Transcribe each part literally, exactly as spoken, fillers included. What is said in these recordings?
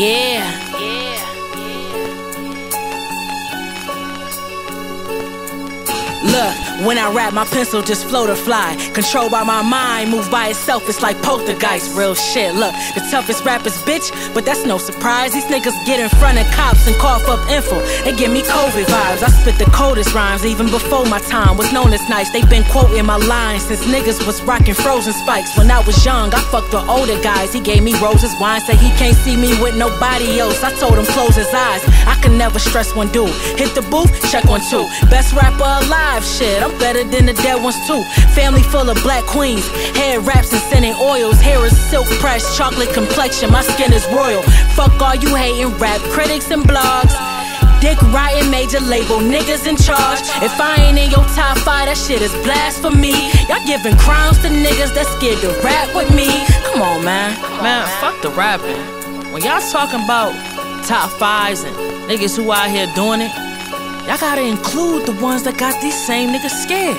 Yeah, yeah, yeah. Look, when I rap, my pencil just float or fly. Controlled by my mind, move by itself, it's like poltergeist. Real shit, look, the toughest rappers, bitch, but that's no surprise. These niggas get in front of cops and cough up info. They give me COVID vibes. I spit the coldest rhymes, even before my time was known as nice. They been quoting my lines since niggas was rocking frozen spikes. When I was young, I fucked with older guys. He gave me roses, wine, said he can't see me with nobody else. I told him close his eyes. I can never stress one dude. Hit the booth, check one two. Best rapper alive, shit, I'm better than the dead ones too. Family full of black queens, hair wraps and scented oils. Hair is silk pressed, chocolate complexion, my skin is royal. Fuck all you hating rap critics and blogs. Dick riding major label, niggas in charge. If I ain't in your top five, that shit is blasphemy. Y'all giving crimes to niggas that's scared to rap with me. Come on, man. Man, fuck the rapping. When y'all talking about top fives and niggas who out here doing it, y'all gotta include the ones that got these same niggas scared.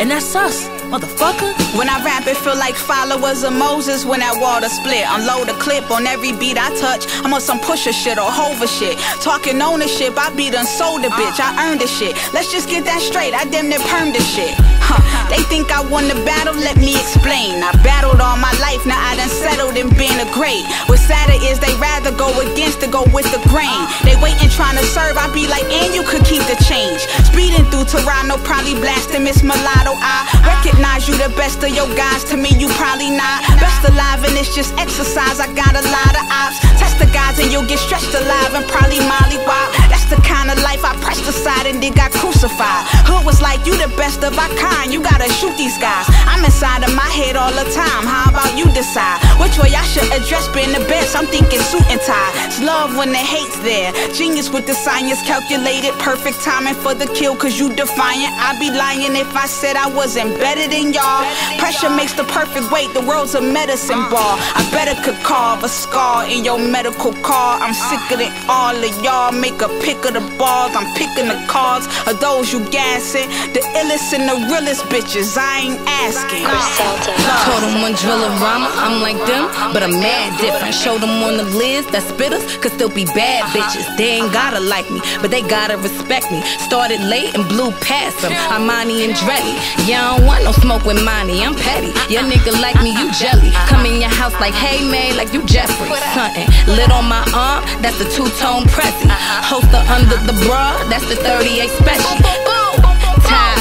And that's us, motherfucker. When I rap, it feel like followers of Moses when that water split. Unload a clip on every beat I touch. I'm on some pusher shit or hover shit. Talking ownership, I be done sold a bitch. I earned this shit. Let's just get that straight. I damn near permed this shit. Huh. They think I won the battle, let me explain. I battled all my life, now I done settled in being a great. What's sadder is they rather go against to go with the grain. They waiting trying to serve, I be like, and you could keep the change. Speeding through Toronto, probably blasting Miss Mulatto. I recognize you the best of your guys, to me you probably not. Best alive and it's just exercise, I got a lot of ops. Test the guys and you'll get stretched alive and probably mollywop. That's the kind of life I pressed aside and then got crucified. Hood was like, you the best of our kind. You gotta shoot these guys. I'm inside of my head all the time. How about you decide which way I should address being the best? I'm thinking suit and tie. It's love when the hate's there. Genius with the science calculated. Perfect timing for the kill, cause you defiant. I'd be lying if I said I wasn't better than y'all. Pressure makes the perfect weight. The world's a medicine ball. I better could carve a scar in your medical car. I'm sicker than all of y'all. Make a pick of the balls. I'm picking the cards of those you gassing. The illest and the real bitches, I ain't asking. Told them one drill of rhyme, I'm like them, but I'm mad different. Showed them on the list that spitters could still be bad bitches. They ain't gotta like me, but they gotta respect me. Started late and blew past them, Armani and Dreddy. Yeah, I don't want no smoke with Monty, I'm petty. Your nigga like me, you jelly. Come in your house like, hey man, like you Jeffrey. Something lit on my arm, that's the two-tone pressy. Holster under the bra, that's the thirty-eight special.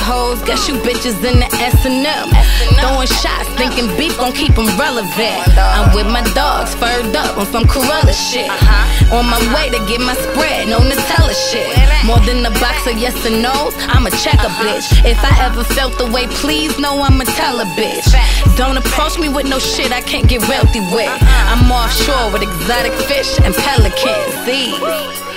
Hoes, guess you bitches in the S and M, throwing shots, thinking beef gon' keep them relevant. I'm with my dogs, furred up on some Corolla shit. On my way to get my spread, no Nutella shit. More than a box of yes and no's, I'm a checker bitch. If I ever felt the way, please know I'm a teller bitch. Don't approach me with no shit I can't get wealthy with. I'm offshore with exotic fish and pelicans. See?